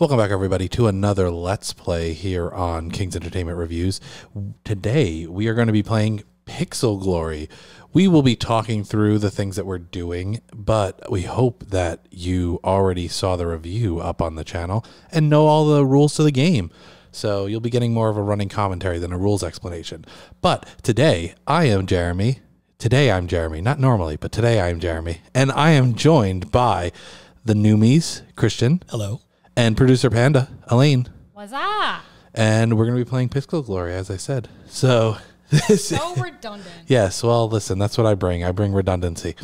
Welcome back, everybody, to another Let's Play here on King's Entertainment Reviews. Today, we are going to be playing Pixel Glory. We will be talking through the things that we're doing, but we hope that you already saw the review up on the channel and know all the rules to the game. So you'll be getting more of a running commentary than a rules explanation. But today, I am Jeremy. Today, I'm Jeremy. Not normally, but today I am Jeremy. And I am joined by the newmies, Christian. Hello. And producer Panda, Elaine. What's up? And we're going to be playing Pixel Glory, as I said. So this so redundant. Yes, well, listen, that's what I bring. I bring redundancy.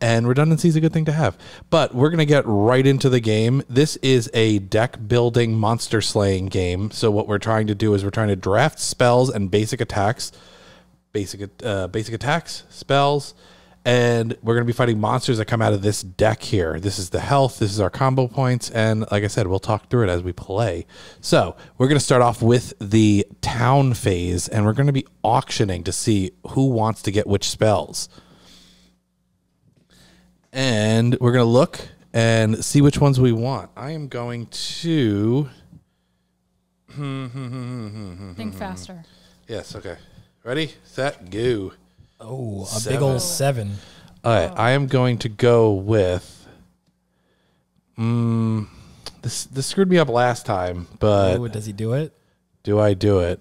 And redundancy is a good thing to have. But we're going to get right into the game. This is a deck-building, monster-slaying game. So what we're trying to do is we're trying to draft spells and basic attacks. Basic attacks, spells. And we're going to be fighting monsters that come out of this deck here. This is the health. This is our combo points. And like I said, we'll talk through it as we play. So we're going to start off with the town phase. And we're going to be auctioning to see who wants to get which spells. And we're going to look and see which ones we want. I am going to... Think faster. Yes, okay. Ready, set, go. Oh, a seven. Big old seven. All right, I am going to go with... This screwed me up last time, but... Ooh, does he do it? Do I do it?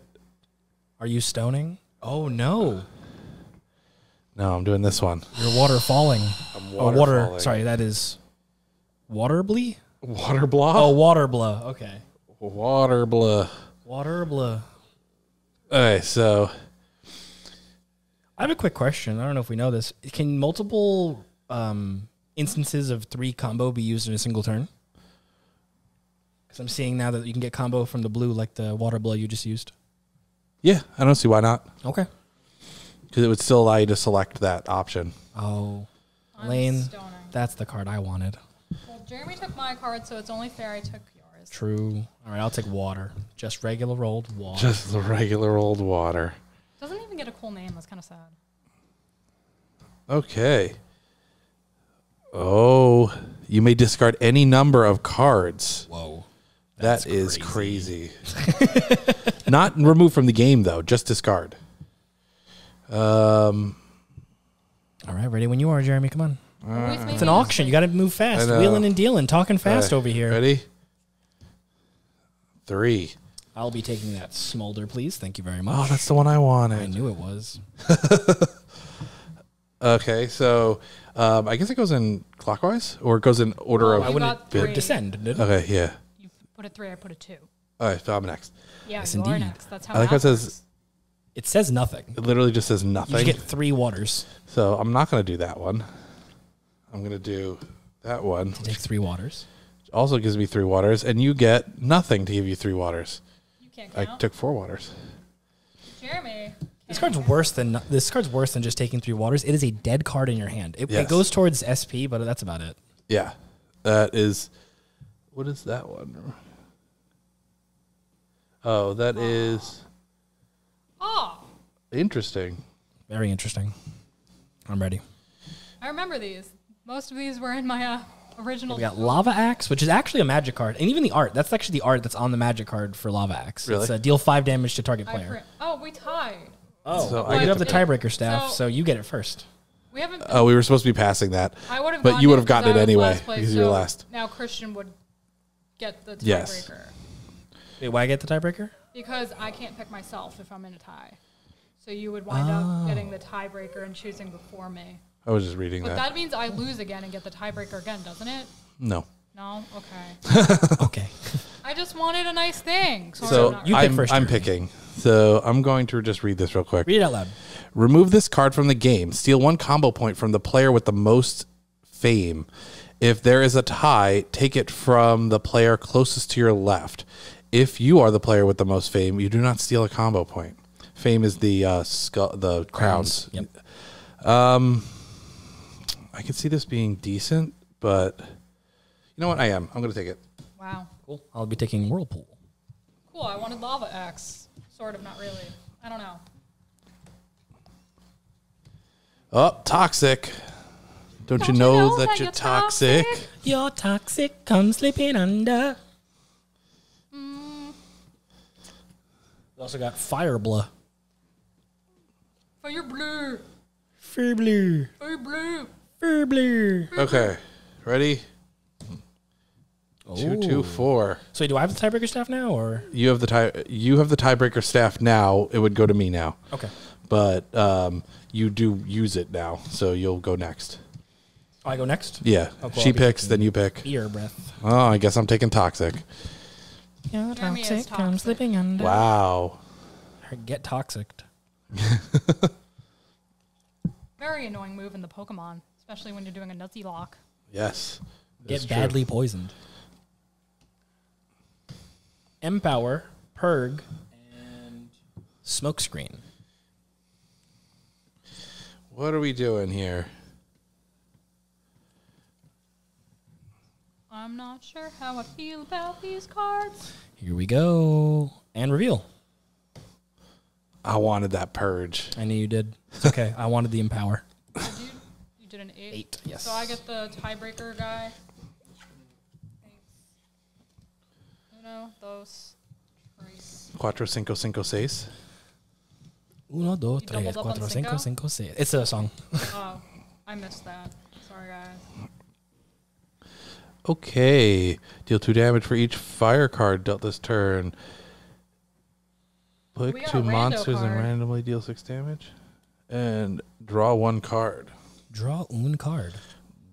Are you stoning? Oh, no. No, I'm doing this one. You're waterfalling. I'm waterfalling. Oh, water, sorry, that is... Waterbly? Waterblah? Oh, Waterblah, okay. Waterblah. Waterblah. All right, so... I have a quick question. I don't know if we know this. Can multiple instances of three combo be used in a single turn? Because I'm seeing now that you can get combo from the blue, like the water blow you just used. Yeah, I don't see why not. Okay. Because it would still allow you to select that option. Oh. Lane, that's the card I wanted. Well, Jeremy took my card, so it's only fair I took yours. True. All right, I'll take water. Just regular old water. Just the regular old water. Doesn't even get a cool name. That's kind of sad. Okay. Oh, you may discard any number of cards. Whoa. That is crazy. Not removed from the game, though. Just discard. All right. Ready when you are, Jeremy. Come on. It's an auction. You got to move fast. Wheeling and dealing. Talking fast over here. Ready? Three. I'll be taking that smolder, please. Thank you very much. Oh, that's the one I wanted. I knew it was. Okay, so I guess it goes in clockwise, or it goes in order of... I wouldn't descend, didn't it? Okay, yeah. You put a 3, I put a 2. All right, so I'm next. Yeah, yes, indeed. You're next. That's how I like how it says... It says nothing. It literally just says nothing. You get three waters. So I'm not going to do that one. I'm going to do that one. To take three waters. Also gives me three waters, and you get nothing to give you three waters. I took four waters. Jeremy, this card's worse than just taking three waters. It is a dead card in your hand. It goes towards SP, but that's about it. Yeah, that is. What is that one? Oh, that is. Oh. Interesting. Very interesting. I'm ready. I remember these. Most of these were in my original. We got Lava Axe, which is actually a magic card. And even the art. That's actually the art that's on the magic card for Lava Axe. Really? It's a deal 5 damage to target player. Oh, we tied. Oh, so I have the tiebreaker staff, so you get it first. We haven't. Oh, we were supposed to be passing that. I would have, but you would have gotten it anyway because you were last. Now Christian would get the tiebreaker. Yes. Wait, why get the tiebreaker? Because I can't pick myself if I'm in a tie. So you would wind up getting the tiebreaker and choosing before me. I was just reading that. But that means I lose again and get the tiebreaker again, doesn't it? No. No? Okay. Okay. I just wanted a nice thing. So you pick first. I'm picking. So I'm going to just read this real quick. Read it out loud. Remove this card from the game. Steal one combo point from the player with the most fame. If there is a tie, take it from the player closest to your left. If you are the player with the most fame, you do not steal a combo point. Fame is the crowns. Yep. I can see this being decent, but you know what? I am. I'm going to take it. Wow. Cool. I'll be taking Whirlpool. Cool. I wanted Lava Axe. Sort of, not really. I don't know. Oh, toxic. Don't you know that you're toxic? Your toxic comes sleeping under. We also got Fire Blue. Fire Blue. Fire Blue. Fire Blue. Fire Blue. Okay. Ready? Oh. 2, 2, 4. So do I have the tiebreaker staff now, or you have the tiebreaker staff now? It would go to me now. Okay, but you do use it now, so you'll go next. Oh, I go next. Yeah, oh, cool. She picks, then you pick. Ear breath. Oh, I guess I'm taking toxic. Yeah, toxic. I'm sleeping under. Wow. Get toxicked. Very annoying move in the Pokemon, especially when you're doing a Nuzzy lock. Yes. Get badly poisoned. Empower, Purg, and Smokescreen. What are we doing here? I'm not sure how I feel about these cards. Here we go. And reveal. I wanted that purge. I knew you did. It's okay. I wanted the empower. You did an 8? 8, yes. So I get the tiebreaker guy. Uno, dos, tres. 4, 5, 5, 6. 1, 2, 3, 4, 5, 5, 6. It's a song. Oh, I missed that. Sorry, guys. Okay. Deal 2 damage for each fire card dealt this turn. Click 2 monsters and randomly deal 6 damage. And draw 1 card. Draw 1 card.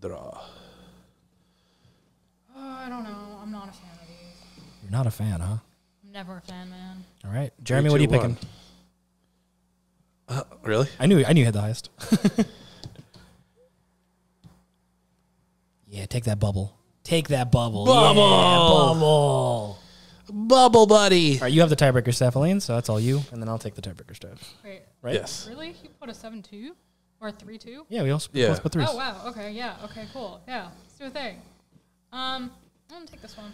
Draw. I don't know. I'm not a fan of these. You're not a fan, huh? I'm never a fan, man. All right. Jeremy, 3, 2, what are you picking? Really? I knew you had the highest. Yeah, take that bubble. Take that bubble. Bubble! Yeah, bubble! Bubble buddy. All right, you have the tiebreaker staff, Elaine, so that's all you, and then I'll take the tiebreaker staff. Wait, right? Yes. Really? You put a 7-2 or a 3-2? Yeah, we also put 3s. Oh wow. Okay. Yeah. Okay. Cool. Yeah. Let's do a thing. I'm gonna take this one.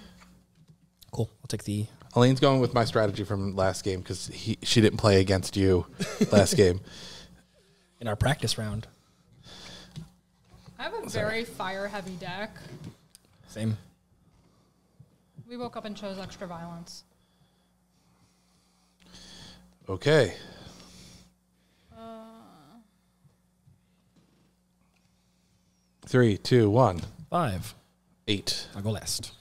Cool. I'll take the. Elaine's going with my strategy from last game because she didn't play against you last game. In our practice round. I have a very fire heavy deck. Same. We woke up and chose extra violence. Okay. Three, two, one. 5. 8. I'll go last.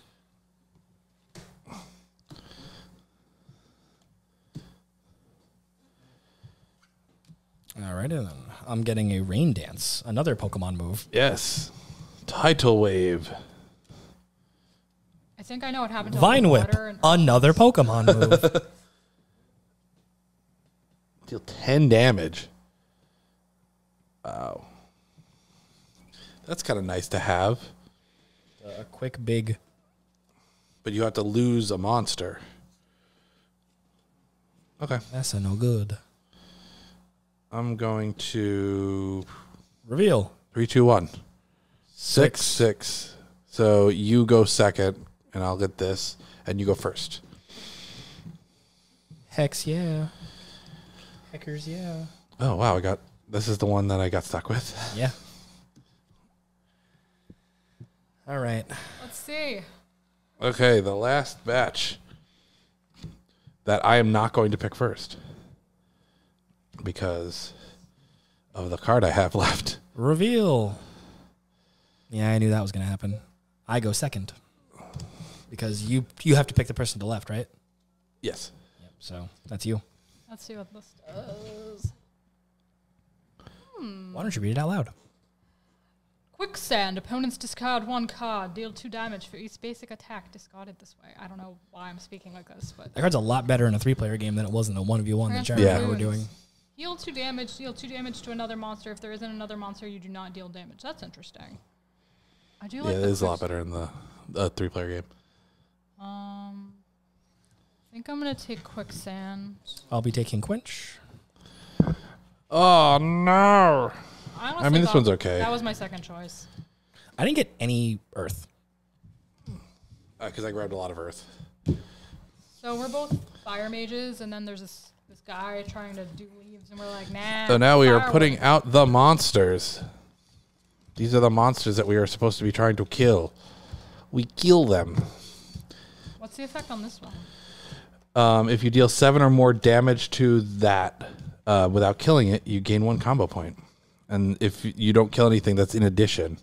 All right, then. I'm getting a Rain Dance, another Pokemon move. Yes. Tidal Wave. I think I know what happened to Vine Whip, another Pokemon move. Deal 10 damage. Wow. That's kind of nice to have. A quick, big. But you have to lose a monster. Okay. That's a no good. I'm going to... Reveal. 3, 2, 1. 6, 6. So you go second. And I'll get this, and you go first. Hex, yeah. Heckers, yeah. Oh, wow, this is the one that I got stuck with. Yeah. All right. Let's see. Okay, the last batch that I am not going to pick first because of the card I have left. Reveal. Yeah, I knew that was going to happen. I go second. Because you have to pick the person to the left, right? Yes. Yep, so that's you. Let's see what this does. Why don't you read it out loud? Quicksand. Opponents discard 1 card. Deal 2 damage for each basic attack discarded this way. I don't know why I'm speaking like this, but that card's a lot better in a 3-player game than it was in the 1v1 that Jeremy and I were doing. Deal 2 damage. Deal 2 damage to another monster. If there isn't another monster, you do not deal damage. That's interesting. I do like. Yeah, it is a lot better in the 3-player game. I think I'm going to take Quicksand. I'll be taking Quench. Oh, no. I mean, this one's okay. That was my second choice. I didn't get any Earth. Because I grabbed a lot of Earth. So we're both Fire Mages, and then there's this guy trying to do leaves, and we're like, nah. So now we are putting out the monsters. These are the monsters that we are supposed to be trying to kill. We kill them. What's the effect on this one? If you deal 7 or more damage to that without killing it, you gain 1 combo point. And if you don't kill anything, that's in addition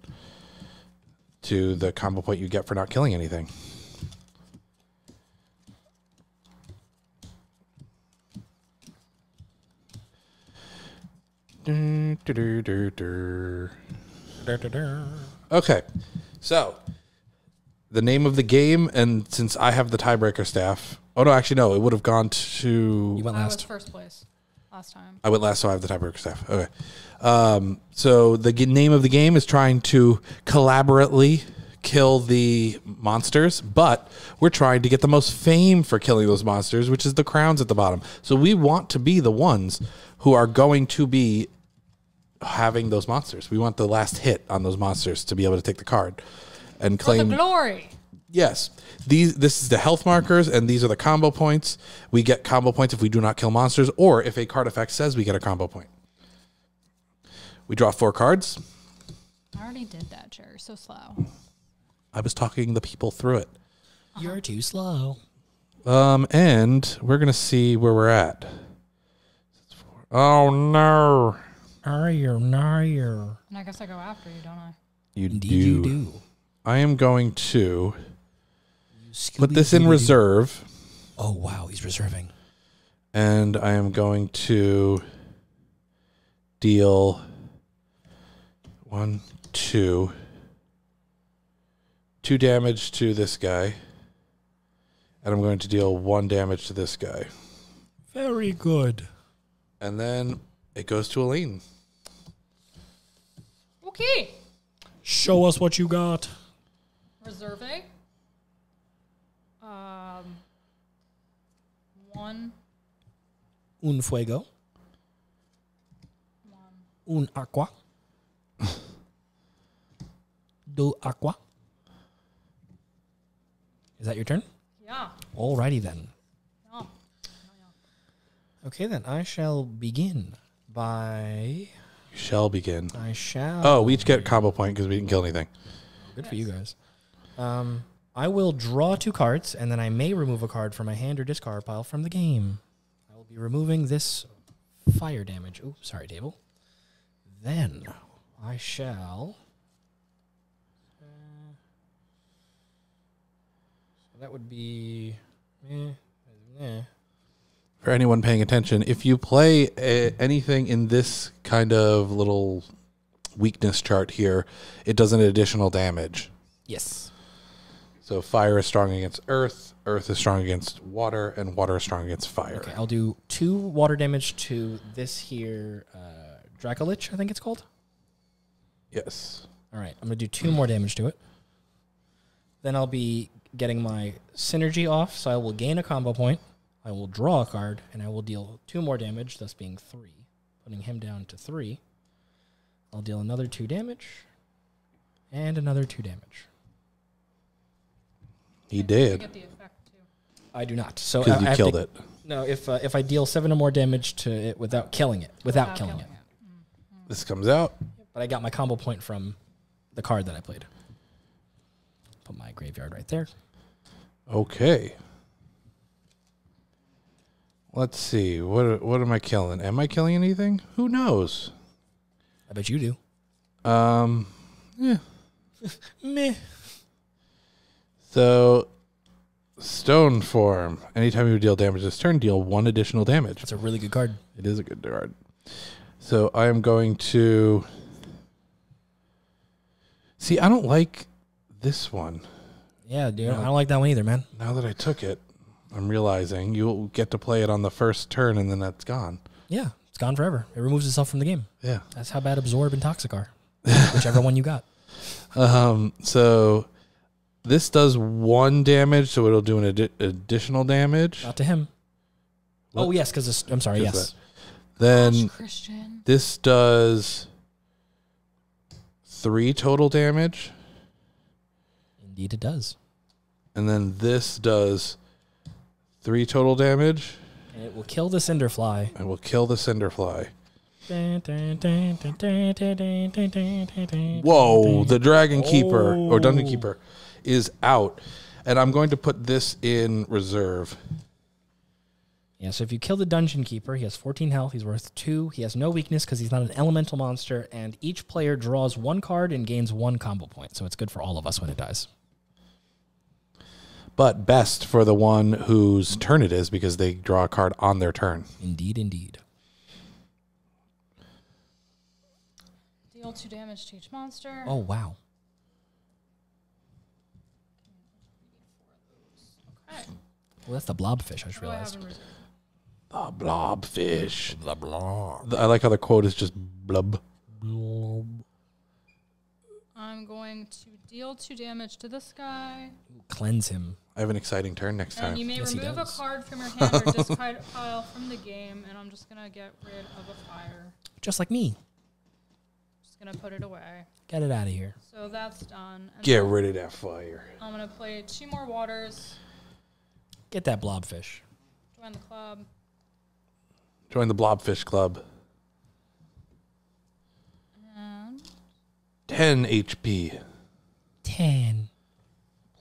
to the combo point you get for not killing anything. Okay, so the name of the game, and since I have the tiebreaker staff, oh no, actually no, it would have gone to. You went last. I was first place last time. I went last, so I have the tiebreaker staff. Okay, so the name of the game is trying to collaboratively kill the monsters, but we're trying to get the most fame for killing those monsters, which is the crowns at the bottom. So we want to be the ones who are going to be having those monsters. We want the last hit on those monsters to be able to take the card and claim the glory. Yes. This is the health markers, and these are the combo points. We get combo points if we do not kill monsters, or if a card effect says we get a combo point. We draw 4 cards. I already did that, Jerry. So slow. I was talking the people through it. You're too slow. And we're going to see where we're at. Oh, no. And I guess I go after you, don't I? You do. I am going to put this in reserve. Oh, wow. He's reserving. And I am going to deal 2 damage to this guy. And I'm going to deal 1 damage to this guy. Very good. And then it goes to Elaine. Okay. Show us what you got. Reserving. 1. Un fuego. 1. Un aqua. 2 aqua. Is that your turn? Yeah. Alrighty then. Yeah. Okay then, I shall begin by... You shall begin. I shall... Oh, we each get a combo point because we didn't kill anything. Good for you guys. I will draw 2 cards, and then I may remove a card from my hand or discard pile from the game. I will be removing this fire damage. Ooh, sorry, table. Then I shall... That would be... For anyone paying attention, if you play anything in this kind of little weakness chart here, it does an additional damage. Yes. So fire is strong against earth, earth is strong against water, and water is strong against fire. Okay, I'll do 2 water damage to this here Dracolich, I think it's called? Yes. All right, I'm going to do 2 more damage to it. Then I'll be... getting my synergy off, so I will gain a combo point. I will draw a card, and I will deal 2 more damage, thus being 3. Putting him down to 3. I'll deal another 2 damage, and another 2 damage. He did. Get the effect too. I do not. So because you killed it. No, if I deal 7 or more damage to it without killing it, without killing it. Mm-hmm. This comes out. But I got my combo point from the card that I played. Put my graveyard right there. Okay. Let's see. What am I killing? Am I killing anything? Who knows? I bet you do. Yeah. Meh. So, Stone Form. Anytime you deal damage this turn, deal 1 additional damage. That's a really good card. It is a good card. So I am going to... See, I don't like... this one. Yeah, dude. I don't like that one either, man. Now that I took it, I'm realizing you'll get to play it on the first turn, and then that's gone. Yeah, it's gone forever. It removes itself from the game. Yeah. That's how bad Absorb and Toxic are, whichever one you got. So this does 1 damage, so it'll do an additional damage. Not to him. What? Oh, yes, because I'm sorry, yes. That. Then gosh, this does 3 total damage. Indeed it does. And then this does 3 total damage. And it will kill the Cinderfly. It will kill the Cinderfly. Whoa, the Dragon Keeper, or Dungeon Keeper, is out. And I'm going to put this in reserve. Yeah, so if you kill the Dungeon Keeper, he has 14 health, he's worth 2, he has no weakness because he's not an elemental monster, and each player draws 1 card and gains 1 combo point, so it's good for all of us when it dies. But best for the one whose turn it is because they draw a card on their turn. Indeed, indeed. Deal 2 damage to each monster. Oh, wow. Okay. Well, that's the blobfish, I just realized. The blobfish. The blob. I like how the quote is just blub. Blob. I'm going to deal 2 damage to this guy. Cleanse him. I have an exciting turn next time. You may remove a card from your hand or discard pile from the game, and I'm just going to get rid of a fire. Just like me. Just going to put it away. Get it out of here. So that's done. And get rid of that fire. I'm going to play 2 more waters. Get that blobfish. Join the club. Join the blobfish club. 10 HP. 10.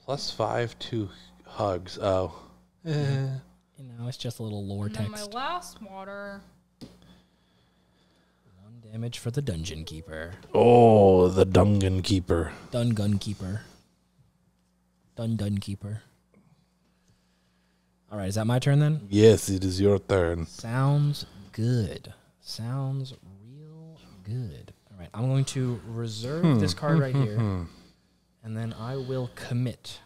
Plus 5 to hugs. Oh. You know, it's just a little lore and text. And my last water. 1 damage for the Dungeon Keeper. Oh, the Dungeon Keeper. Dungeon Keeper. Dungeon Keeper. All right, is that my turn then? Yes, it is your turn. Sounds good. Sounds real good. All right, I'm going to reserve this card right here, and then I will commit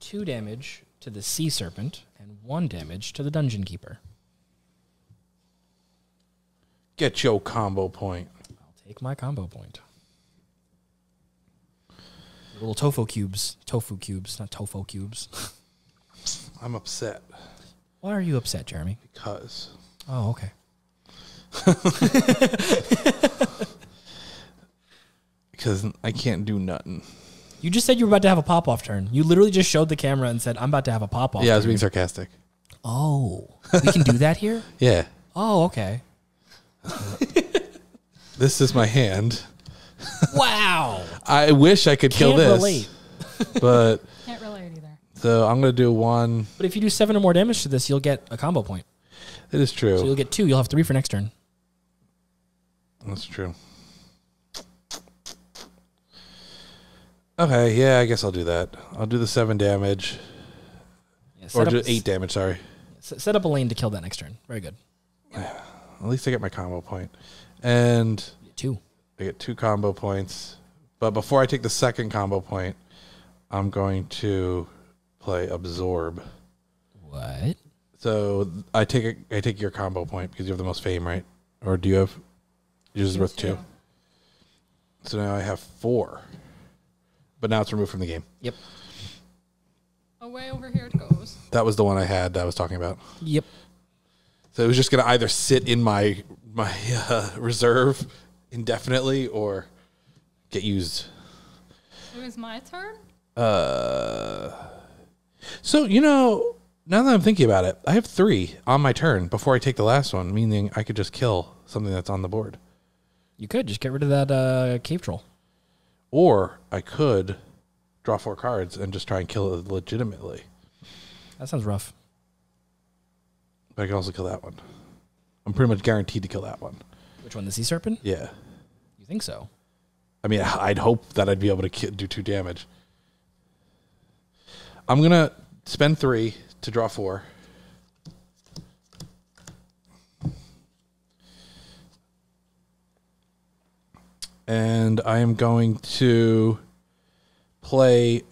2 damage to the Sea Serpent and 1 damage to the Dungeon Keeper. Get your combo point. I'll take my combo point. Little tofu cubes. Tofu cubes, not tofu cubes. I'm upset. Why are you upset, Jeremy? Because. Oh, okay. Because I can't do nothing. You just said you were about to have a pop-off turn. You literally just showed the camera and said, I'm about to have a pop-off turn. Yeah, I was being sarcastic. Oh. We can do that here? Yeah. Oh, okay. This is my hand. Wow. I wish I could kill this. Relate. But... Can't relate either. So I'm going to do 1. But if you do 7 or more damage to this, you'll get a combo point. That is true. So you'll get 2. You'll have 3 for next turn. That's true. Okay, yeah, I guess I'll do that. I'll do the 7 damage. Yeah, or do 8 damage, sorry. Set up Elaine to kill that next turn. Very good. Yeah. At least I get my combo point. And... 2. I get 2 combo points. But before I take the 2nd combo point, I'm going to... play absorb. What? So I take your combo point because you have the most fame, right? Or do you have? Yours is worth 2. So now I have 4, but now it's removed from the game. Yep. Away over here it goes. That was the one I had. That I was talking about. Yep. So it was just going to either sit in my reserve indefinitely or get used. It was my turn. So, you know, now that I'm thinking about it, I have 3 on my turn before I take the last one, meaning I could just kill something that's on the board. You could just get rid of that cave troll. Or I could draw 4 cards and just try and kill it legitimately. That sounds rough. But I can also kill that one. I'm pretty much guaranteed to kill that one. Which one, the Sea Serpent? Yeah. You think so? I mean, I'd hope that I'd be able to do 2 damage. I'm going to spend 3 to draw 4. And I am going to play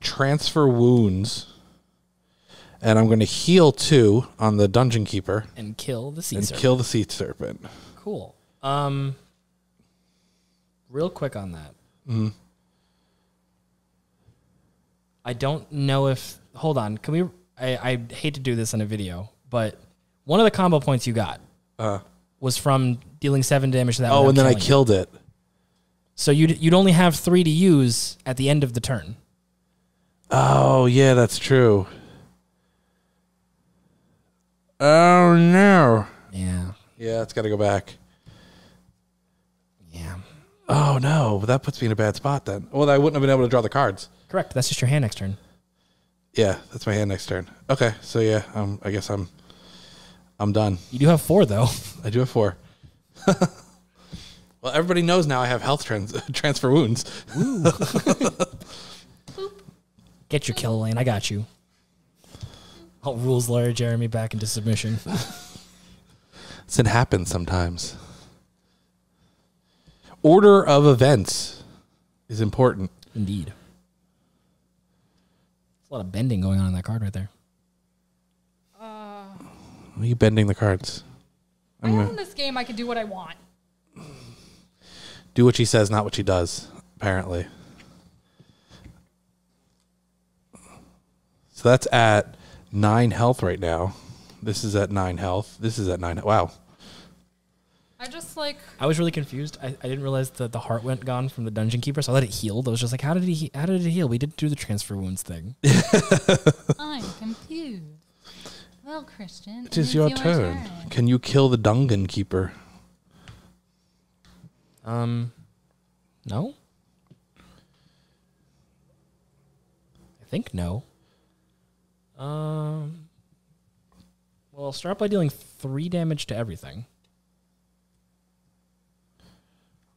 Transfer Wounds. And I'm going to heal 2 on the Dungeon Keeper. And kill the Sea Serpent. And kill the Sea Serpent. Cool. Real quick on that. Mm-hmm. I don't know if... Hold on. Can we... I hate to do this in a video, but one of the combo points you got was from dealing 7 damage to that one. Oh, and then I killed it. So you'd only have 3 to use at the end of the turn. Oh, yeah, that's true. Oh, no. Yeah. Yeah, it's got to go back. Yeah. Oh, no. That puts me in a bad spot then. Well, I wouldn't have been able to draw the cards. Correct. That's just your hand next turn. Yeah, that's my hand next turn. Okay, so yeah, I guess I'm done. You do have 4 though. I do have 4. Well, everybody knows now I have health transfer wounds. Ooh. Get your kill, Elaine. I got you. I'll rules lawyer Jeremy back into submission. It happens sometimes. Order of events is important. Indeed. There's a lot of bending going on in that card right there. Are you bending the cards? I know in this game I can do what I want. Do what she says, not what she does, apparently. So that's at 9 health right now. This is at 9 health. This is at 9. Wow. I just like... I was really confused. I didn't realize that the heart went gone from the Dungeon Keeper, so I let it heal. I was just like, how did it heal? We didn't do the transfer wounds thing. I'm confused. Well, Christian... It is your turn. Can you kill the Dungeon Keeper? No? I think no. Well, I'll start by dealing 3 damage to everything.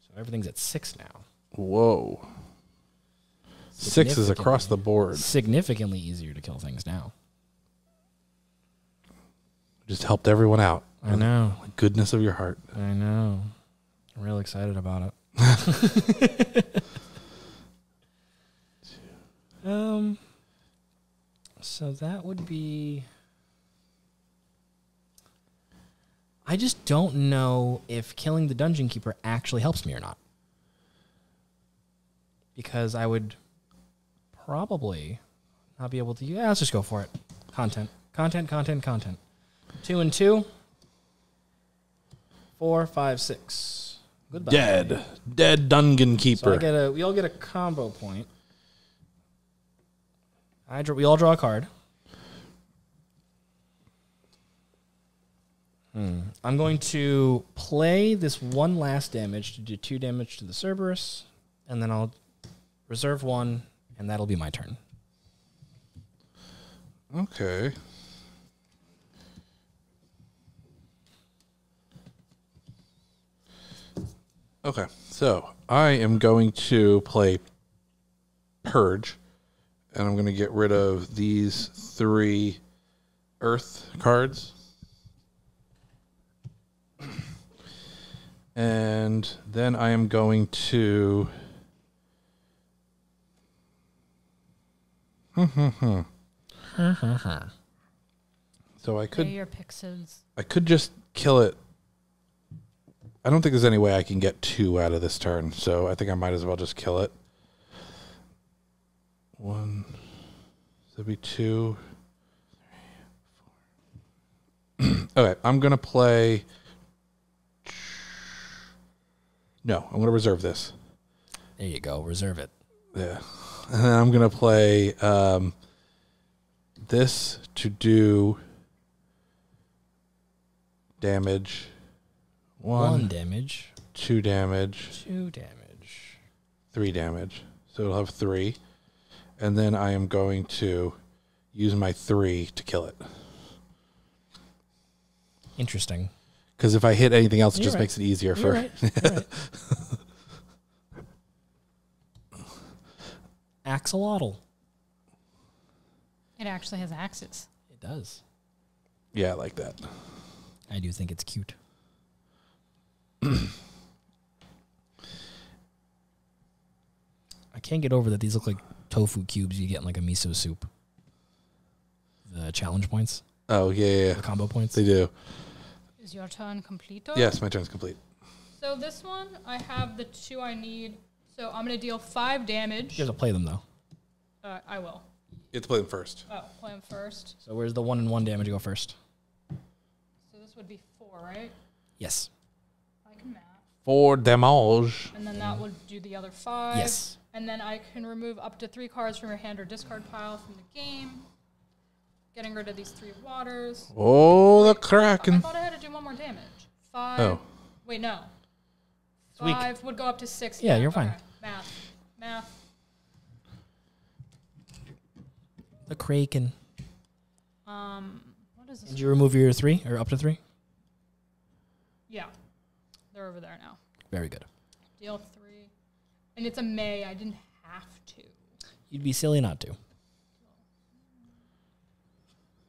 So everything's at 6 now. Whoa. 6 is across the board. Significantly easier to kill things now. Just helped everyone out. I know. The goodness of your heart. I know. I'm real excited about it. So that would be... I just don't know if killing the Dungeon Keeper actually helps me or not. Because I would probably not be able to... Yeah, let's just go for it. Content. Content, content, content. 2 and 2. 4, 5, 6. Goodbye. Dead. Dead Dungeon Keeper. So I get we all get a combo point. We all draw a card. I'm going to play this one last damage to do 2 damage to the Cerberus, and then I'll reserve 1, and that'll be my turn. Okay. Okay, so I am going to play Purge, and I'm going to get rid of these 3 Earth cards. And then I am going to... So I could... Your pixels. I could just kill it. I don't think there's any way I can get 2 out of this turn, so I think I might as well just kill it. 1, that'd be 2, 3, 4. Okay, I'm going to play... No, I'm going to reserve this. There you go. Reserve it. Yeah. And then I'm going to play this to do damage. 1 damage. 2 damage. 2 damage. 3 damage. So it'll have 3. And then I am going to use my 3 to kill it. Interesting. Because if I hit anything else, it just makes it easier for... Axolotl. It actually has axes. It does. Yeah, I like that. I do think it's cute. I can't get over that these look like tofu cubes you get in like a miso soup. The challenge points. Oh, yeah. The combo points. They do. Is your turn complete? Yes, my turn's complete. So this one, I have the 2 I need. So I'm going to deal 5 damage. You have to play them, though. I will. You have to play them first. Oh, play them first. So where's the 1 and 1 damage go first? So this would be 4, right? Yes. I can math. 4 damage. And then that will do the other 5. Yes. And then I can remove up to 3 cards from your hand or discard pile from the game. Getting rid of these 3 waters. Oh, the Kraken. I thought I had to do 1 more damage. 5. Oh. Wait, no. 5 would go up to 6. Yeah, you're fine. Math. Math. The Kraken. What is this? Did you remove your 3 or up to 3? Yeah. They're over there now. Very good. Deal 3. And it's a May. I didn't have to. You'd be silly not to.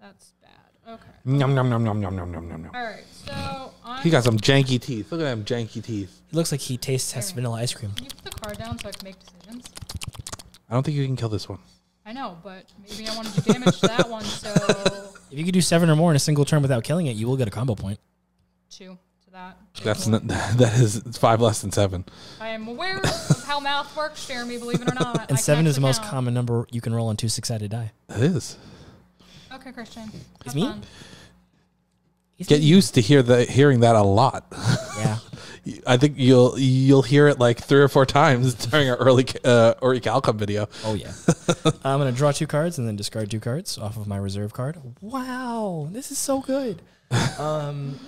That's bad. Okay. Nom, nom, nom, nom, nom, nom, nom, nom. All right. So I'm he got some janky teeth. Look at them janky teeth. It looks like he taste tests vanilla ice cream. Can you put the card down so I can make decisions? I don't think you can kill this one. I know, but maybe I wanted to damage that one, so... If you could do 7 or more in a single turn without killing it, you will get a combo point. 2 to that. That's not, that is 5 less than 7. I am aware of how math works, Jeremy, believe it or not. And 7 is the most common number you can roll on 2 6-sided die. That is. Okay, Christian. It's me. Get used to hearing that a lot. Yeah. I think you'll hear it like 3 or 4 times during our early Calcom video. Oh, yeah. I'm going to draw 2 cards and then discard 2 cards off of my reserve card. Wow, this is so good. And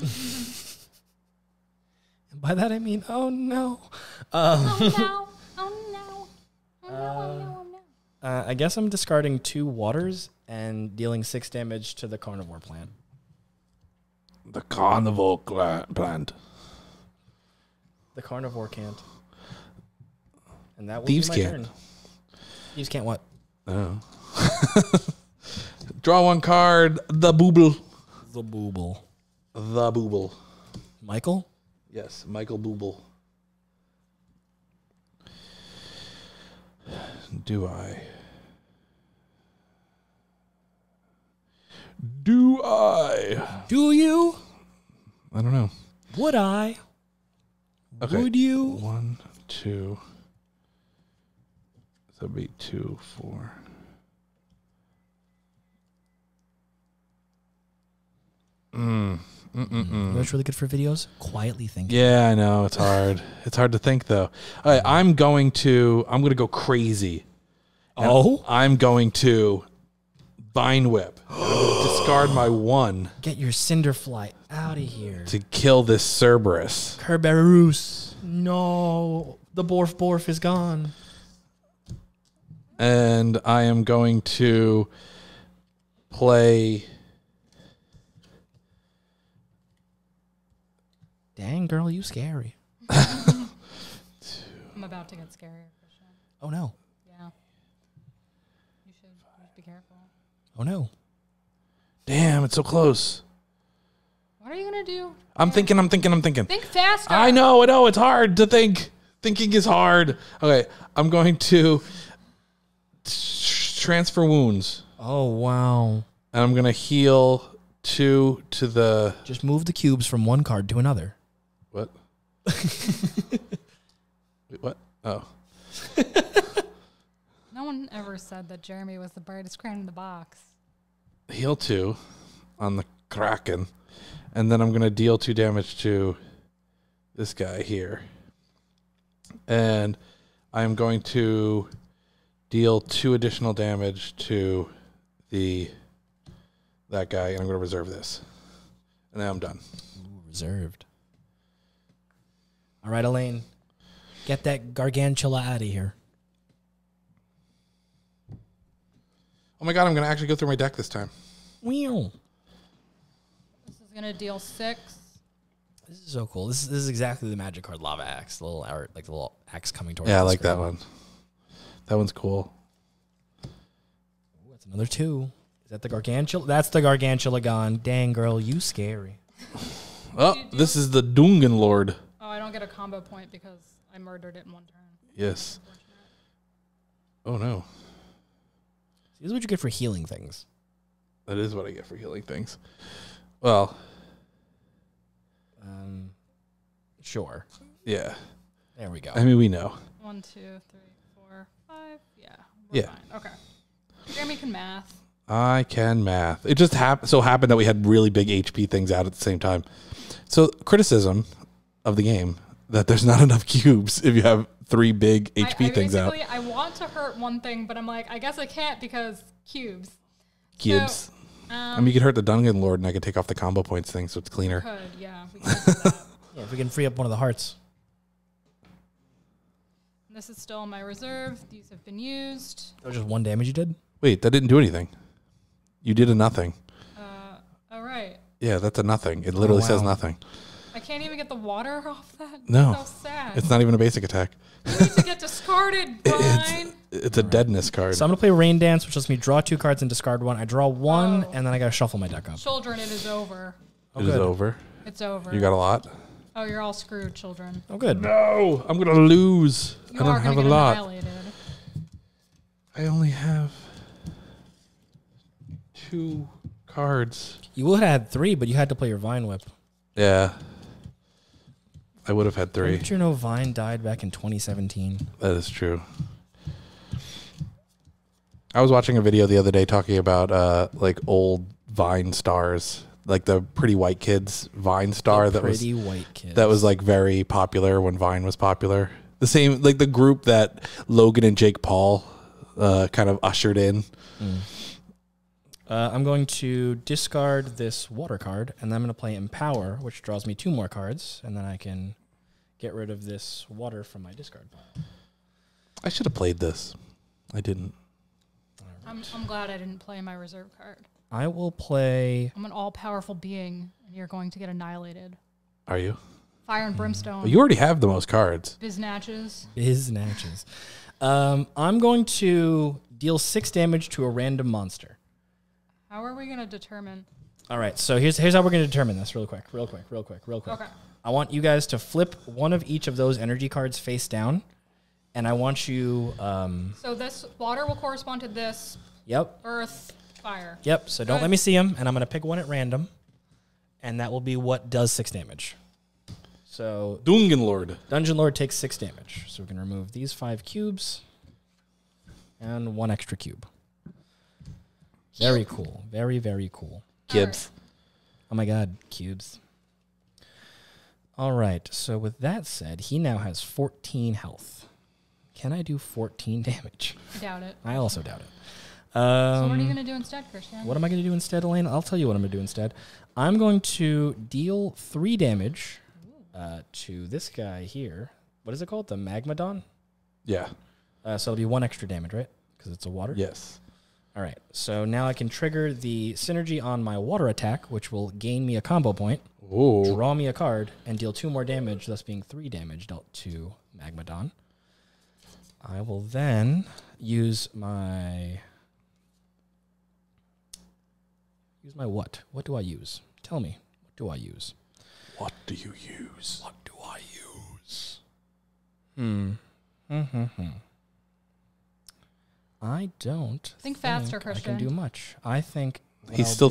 by that I mean, oh, no. Oh, no. Oh, no. Oh, no. Oh, no. Oh, no. I guess I'm discarding 2 waters and dealing 6 damage to the carnivore plant. The carnivore plant. The carnivore can't. And that will Thieves be my can't. Turn. Thieves can't what? Oh. Draw 1 card. The booble. The booble. The booble. Michael? Yes, Michael Booble. Do I? Do you? I don't know. Would I? Okay. Would you? 1, 2. So that'd be 2, 4. That's really good for videos. Quietly thinking. Yeah, I know it's hard. It's hard to think though. All right, I'm going to go crazy. Oh, I'm going to Vine Whip. Discard my 1. Get your Cinderfly out of here. To kill this Cerberus. Cerberus. No. The Borf is gone. And I am going to play... Dang, girl, you scary. I'm about to get scarier. Oh, no. Yeah. You should be careful. Oh, no. Damn, it's so close. What are you going to do? I'm thinking. Think faster. I know. It's hard to think. Thinking is hard. Okay, I'm going to transfer wounds. Oh, wow. And I'm going to heal 2 to the... Just move the cubes from 1 card to another. What? Wait, what? Oh. No one ever said that Jeremy was the brightest crayon in the box. Heal 2 on the Kraken, and then I'm going to deal 2 damage to this guy here. And I'm going to deal 2 additional damage to that guy, and I'm going to reserve this. And now I'm done. Ooh, reserved. All right, Elaine, get that Gargantula out of here. Oh, my God, I'm going to actually go through my deck this time. Wheel. This is going to deal 6. This is so cool. This is exactly the magic card, Lava Axe. The little axe coming towards us. Yeah, I like that one. That one's cool. Ooh, that's another 2. Is that the Gargantula? That's the Gargantula gone. Dang, girl, you scary. Oh, this is the Dungeon Lord. Oh, I don't get a combo point because I murdered it in 1 turn. Yes. Oh, no. This is what you get for healing things. That is what I get for healing things. Well. Sure. Yeah. There we go. I mean, we know. 1, 2, 3, 4, 5. Yeah. We're fine. Okay. Jeremy can math. I can math. It just so happened that we had really big HP things out at the same time. So, criticism of the game that there's not enough cubes if you have 3 big HP things out. I want to hurt 1 thing, but I'm like, I guess I can't because cubes. Cubes. So, I mean, you could hurt the Dungeon Lord, and I could take off the combo points thing, so it's cleaner. Could, yeah. We could do that. Yeah, if we can free up 1 of the hearts. This is still in my reserve. These have been used. Oh, just 1 damage you did? Wait, that didn't do anything. You did a nothing. All right. Yeah, that's a nothing. It literally says nothing. I can't even get the water off that. No. That's so sad. It's not even a basic attack. You need to get discarded, Brian. It's a deadness card. So I'm going to play Rain Dance, which lets me draw 2 cards and discard 1. I draw 1, and then I got to shuffle my deck up. Children, it is over. Oh, it is over? It's over. You got a lot? Oh, you're all screwed, children. Oh, good. No, I'm going to lose. You I don't have a lot. Annihilated. I only have 2 cards. You would have had 3, but you had to play your Vine Whip. Yeah. I would have had 3. Didn't you know Vine died back in 2017? That is true. I was watching a video the other day talking about like old Vine stars, like the Pretty White Kids Vine star that was like very popular when Vine was popular. The same like the group that Logan and Jake Paul kind of ushered in. Mm. I'm going to discard this water card, and then I'm going to play Empower, which draws me 2 more cards, and then I can get rid of this water from my discard pile. I should have played this. I didn't. I'm glad I didn't play my reserve card. I will play... I'm an all-powerful being, and you're going to get annihilated. Are you? Fire and Brimstone. Well, you already have the most cards. Biznatches. Biznatches. I'm going to deal 6 damage to a random monster. How are we going to determine? All right, so here's how we're going to determine this real quick. Okay. I want you guys to flip one of each of those energy cards face down, and I want you... so this water will correspond to this. Yep. Earth, fire. Yep, so don't let me see them, and I'm going to pick one at random, and that will be what does 6 damage. So... Dungeon Lord. Dungeon Lord takes 6 damage. So we can remove these 5 cubes and 1 extra cube. Very cool. Very, very cool. Cubes. Oh, my God. Cubes. All right. So with that said, he now has 14 health. Can I do 14 damage? I doubt it. I also doubt it. So what are you going to do instead, Christian? What am I going to do instead, Elaine? I'll tell you what I'm going to do instead. I'm going to deal 3 damage to this guy here. What is it called? The Magmadon? Yeah. So it'll be 1 extra damage, right? Because it's a water? Yes. All right, so now I can trigger the synergy on my water attack, which will gain me a combo point, Ooh. Draw me a card, and deal 2 more damage, thus being 3 damage dealt to Magmadon. I will then use my... Use my what? What do I use? Tell me. What do I use? What do you use? What do I use? I don't think faster, Christian. I can do much. I think he's still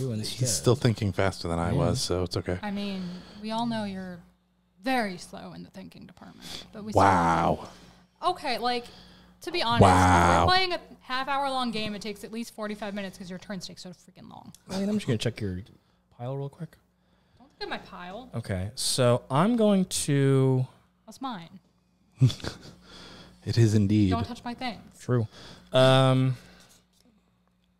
thinking faster than I was, so it's okay. I mean, we all know you're very slow in the thinking department, but we okay, like to be honest, if we're playing a half-hour-long game, it takes at least 45 minutes because your turns take so freaking long. I mean, I'm just gonna check your pile real quick. Don't look at my pile. Okay, so I'm going to. That's mine. It is indeed. Don't touch my things. True.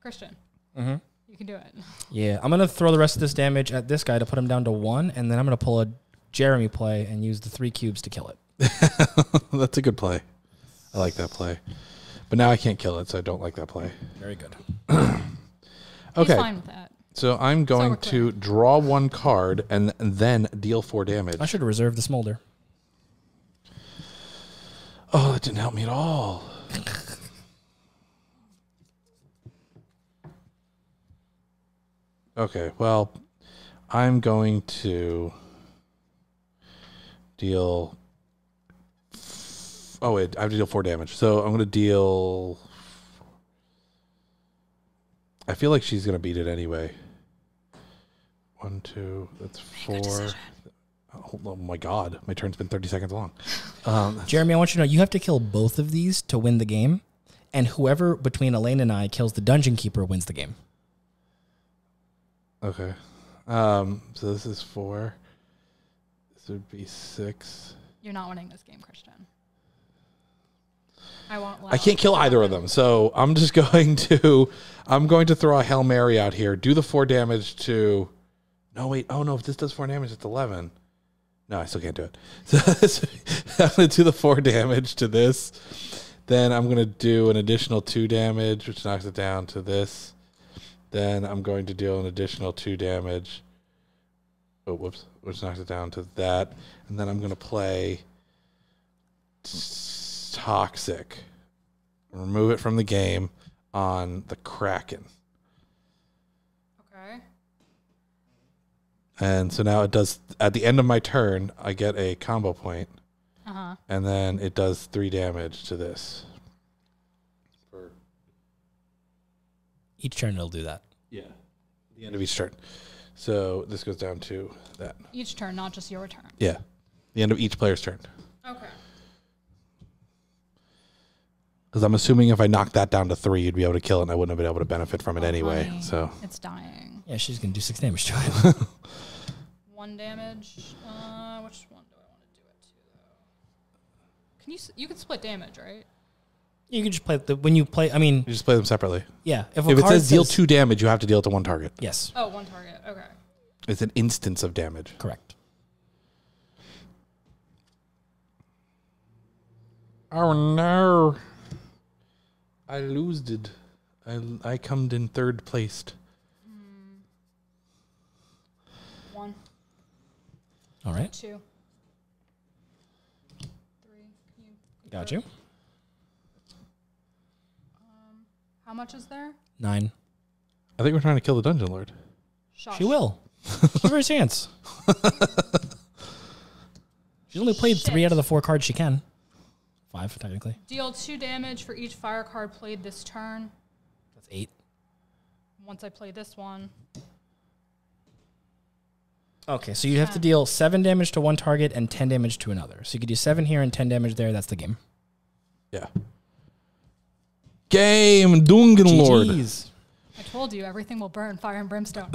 Christian, you can do it. Yeah, I'm going to throw the rest of this damage at this guy to put him down to 1, and then I'm going to pull a Jeremy play and use the 3 cubes to kill it. That's a good play. I like that play. But now I can't kill it, so I don't like that play. Very good. Okay. He's fine with that. So I'm going to draw 1 card and then deal 4 damage. I should reserve the Smolder. Oh, that didn't help me at all. Okay, well, I'm going to deal... Oh, wait, I have to deal 4 damage. So I'm going to deal... I feel like she's going to beat it anyway. 1, 2, that's 4... Oh my God, my turn's been 30 seconds long. Jeremy, I want you to know you have to kill both of these to win the game, and whoever between Elaine and I kills the Dungeon Keeper wins the game. Okay. So this is 4. This would be 6. You're not winning this game, Christian. I can't kill either of them, so I'm just going to throw a Hail Mary out here. Do the 4 damage to... No, wait. Oh, no, if this does 4 damage, it's 11. No, I still can't do it. So I'm going to do the 4 damage to this. Then I'm going to do an additional 2 damage, which knocks it down to this. Then I'm going to deal an additional 2 damage. Oh, whoops. Which knocks it down to that. And then I'm going to play Toxic. Remove it from the game on the Kraken. Okay. And so now it does, at the end of my turn, I get a combo point. Uh-huh. And then it does 3 damage to this. For each turn it'll do that. Yeah. The end of each turn. So this goes down to that. Each turn, not just your turn. Yeah. The end of each player's turn. Okay. Because I'm assuming if I knocked that down to 3, you'd be able to kill it, and I wouldn't have been able to benefit from it anyway. Funny. So it's dying. Yeah, she's going to do 6 damage to it. 1 damage. Which one? You can split damage, right? You can just play when you play. I mean, you just play them separately. Yeah. If it says deal 2 damage, you have to deal it to 1 target. Yes. Oh, 1 target. Okay. It's an instance of damage. Correct. Oh no! I lost it. I came in 3rd place. 1. All right. 2. Got you. How much is there? 9. I think we're trying to kill the Dungeon Lord. Shush. She will. Give her a chance. She's only played 3 out of the 4 cards she can. 5, technically. Deal 2 damage for each fire card played this turn. That's 8. Once I play this one. Okay, so you have to deal 7 damage to one target and 10 damage to another. So you could do 7 here and 10 damage there. That's the game. Yeah. Game, Dungeon Lord. I told you, everything will burn. Fire and brimstone.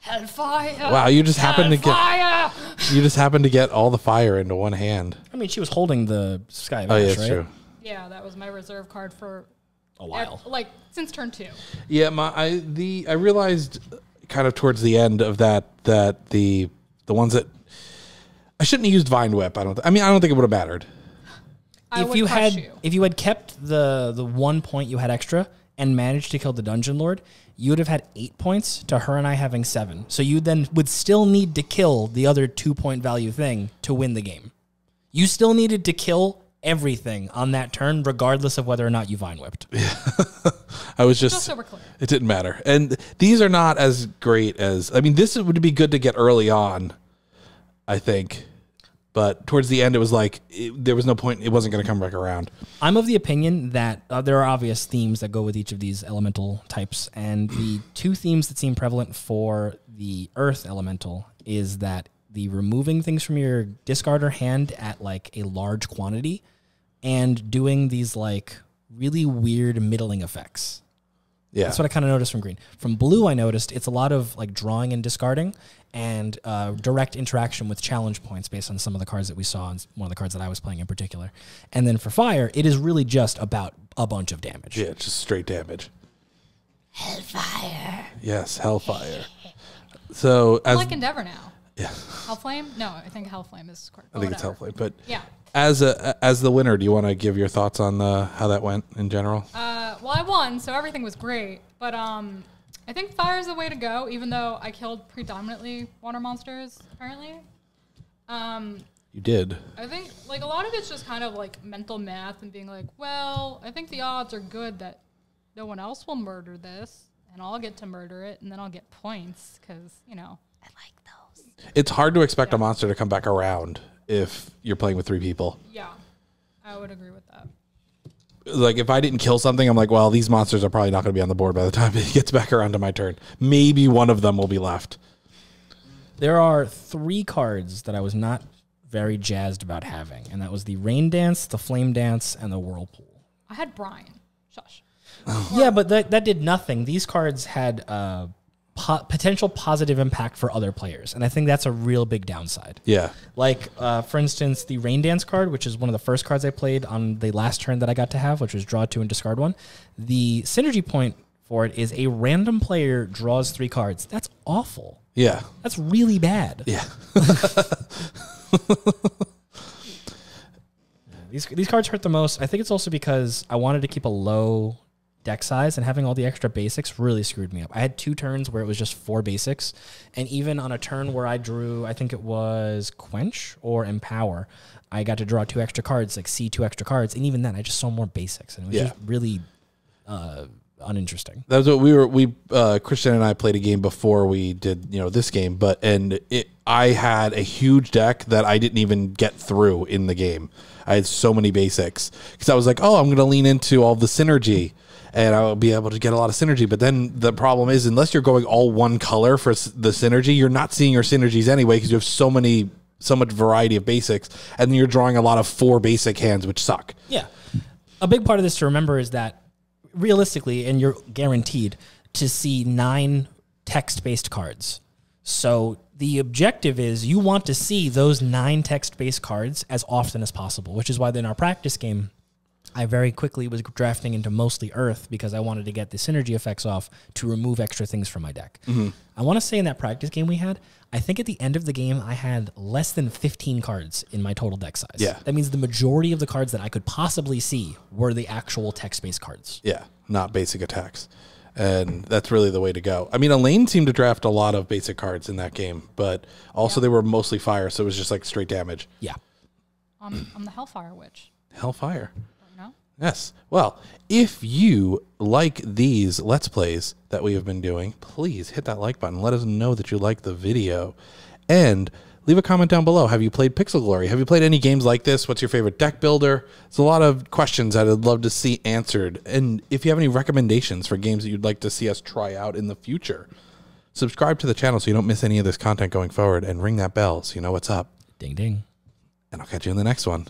Hellfire. Wow, you just happened to get. You just happened to get all the fire into one hand. I mean, she was holding the Sky of Ash, yeah, that's right? True. Yeah, that was my reserve card for a while, like since turn 2. Yeah, I realized. Kind of towards the end of that the ones that I shouldn't have used Vine Whip. I don't think it would have mattered. If you had kept the 1 point you had extra and managed to kill the Dungeon Lord, you would have had 8 points to her and I having 7. So you then would still need to kill the other 2-point value thing to win the game. You still needed to kill everything on that turn, regardless of whether or not you Vine Whipped. Yeah. I was just it didn't matter. And these are not as great as, I mean, this would be good to get early on, I think. But towards the end, it was like, there was no point. It wasn't going to come back around. I'm of the opinion that there are obvious themes that go with each of these elemental types. And the 2 themes that seem prevalent for the earth elemental is that the removing things from your discard or hand at like a large quantity and doing these like really weird middling effects. Yeah. That's what I kind of noticed from green. From blue, I noticed it's a lot of like drawing and discarding and direct interaction with challenge points based on some of the cards that we saw and one of the cards that I was playing in particular. And then for fire, it is really just about a bunch of damage. Yeah, just straight damage. Hellfire. Yes, hellfire. So I like Endeavor now. Yeah. Hellflame? No, I think Hellflame is correct. I think it's Hellflame, but yeah. As the winner, do you want to give your thoughts on how that went in general? Well, I won, so everything was great. But I think fire is the way to go, even though I killed predominantly water monsters, apparently. You did. I think like a lot of it's just kind of like mental math and being like, well, I think the odds are good that no one else will murder this, and I'll get to murder it, and then I'll get points because, you know, I like those. It's hard to expect a monster to come back around if you're playing with 3 people. Yeah, I would agree with that. Like, if I didn't kill something, I'm like, well, these monsters are probably not going to be on the board by the time it gets back around to my turn. Maybe one of them will be left. There are 3 cards that I was not very jazzed about having, and that was the Rain Dance, the Flame Dance, and the Whirlpool. I had Brian. Shush. Yeah, but that did nothing. These cards had potential positive impact for other players, and I think that's a real big downside. Yeah, like for instance, the Rain Dance card, which is one of the first cards I played on the last turn that I got to have, which was draw 2 and discard 1. The synergy point for it is a random player draws 3 cards. That's awful. Yeah, that's really bad. Yeah. These cards hurt the most. I think it's also because I wanted to keep a low deck size, and having all the extra basics really screwed me up. I had 2 turns where it was just 4 basics, and even on a turn where I drew, I think it was Quench or Empower, I got to draw 2 extra cards, like see 2 extra cards, and even then I just saw more basics, and it was just really uninteresting. That was what we were. Christian and I played a game before we did this game, I had a huge deck that I didn't even get through in the game. I had so many basics because I was like, oh, I'm going to lean into all the synergy, and I'll be able to get a lot of synergy. But then the problem is, unless you're going all one color for the synergy, you're not seeing your synergies anyway because you have so much variety of basics, and then you're drawing a lot of 4 basic hands, which suck. Yeah. A big part of this to remember is that realistically, and you're guaranteed to see 9 text-based cards. So the objective is you want to see those 9 text-based cards as often as possible, which is why in our practice game, I very quickly was drafting into mostly Earth because I wanted to get the synergy effects off to remove extra things from my deck. Mm-hmm. I want to say in that practice game we had, I think at the end of the game, I had less than 15 cards in my total deck size. Yeah. That means the majority of the cards that I could possibly see were the actual text-based cards. Yeah, not basic attacks. And that's really the way to go. I mean, Elaine seemed to draft a lot of basic cards in that game, but also they were mostly fire, so it was just like straight damage. Yeah. I'm the Hellfire Witch. Hellfire. Yes. Well, if you like these Let's Plays that we have been doing, please hit that like button. Let us know that you like the video. And leave a comment down below. Have you played Pixel Glory? Have you played any games like this? What's your favorite deck builder? There's a lot of questions that I'd love to see answered. And if you have any recommendations for games that you'd like to see us try out in the future, subscribe to the channel so you don't miss any of this content going forward, and ring that bell so you know what's up. Ding, ding. And I'll catch you in the next one.